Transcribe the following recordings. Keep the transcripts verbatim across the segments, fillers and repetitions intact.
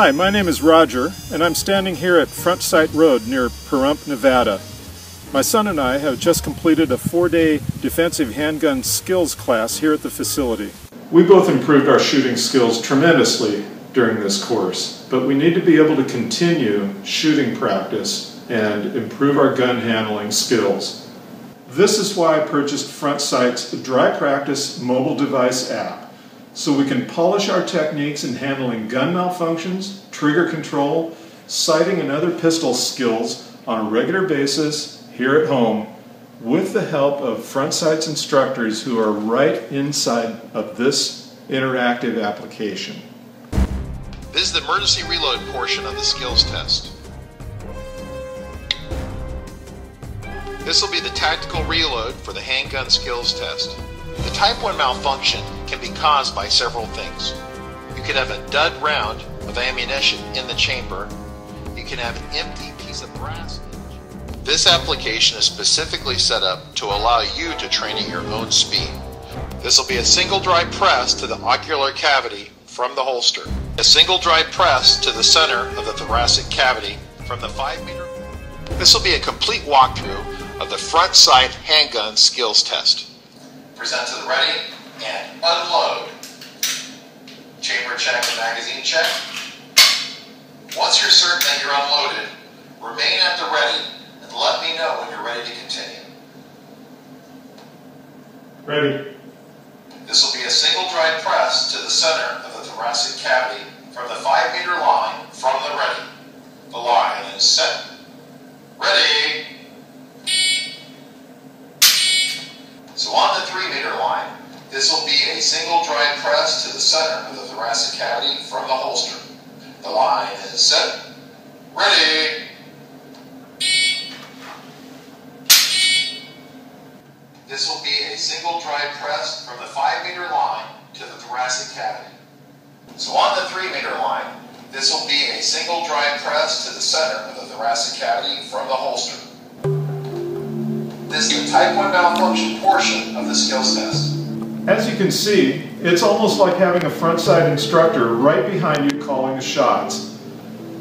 Hi, my name is Roger, and I'm standing here at Front Sight Road near Pahrump, Nevada. My son and I have just completed a four-day defensive handgun skills class here at the facility. We both improved our shooting skills tremendously during this course, but we need to be able to continue shooting practice and improve our gun handling skills. This is why I purchased Front Sight's Dry Practice mobile device app, so we can polish our techniques in handling gun malfunctions, trigger control, sighting and other pistol skills on a regular basis here at home, with the help of Front Sight's instructors who are right inside of this interactive application. This is the emergency reload portion of the skills test. This will be the tactical reload for the handgun skills test. The type one malfunction can be caused by several things. You could have a dud round of ammunition in the chamber. You can have an empty piece of brass. This application is specifically set up to allow you to train at your own speed. This will be a single dry press to the ocular cavity from the holster, a single dry press to the center of the thoracic cavity from the five meter. This will be a complete walkthrough of the Front Sight handgun skills test. Present to the ready and unload. Chamber check and magazine check. Once you're certain that you're unloaded, remain at the ready and let me know when you're ready to continue. Ready. This will be a single dry press to the center of the thoracic cavity from the five meter line from the ready. The line is set. Ready. So on the three meter line, this will be a single dry press to the center of the thoracic cavity from the holster. The line is set. Ready. This will be a single dry press from the five meter line to the thoracic cavity. So on the three meter line, this will be a single dry press to the center of the thoracic cavity from the holster. This is the type one malfunction portion of the skills test. As you can see, it's almost like having a Front Sight instructor right behind you calling the shots.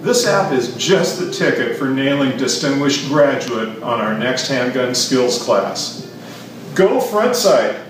This app is just the ticket for nailing distinguished graduate on our next handgun skills class. Go Front Sight!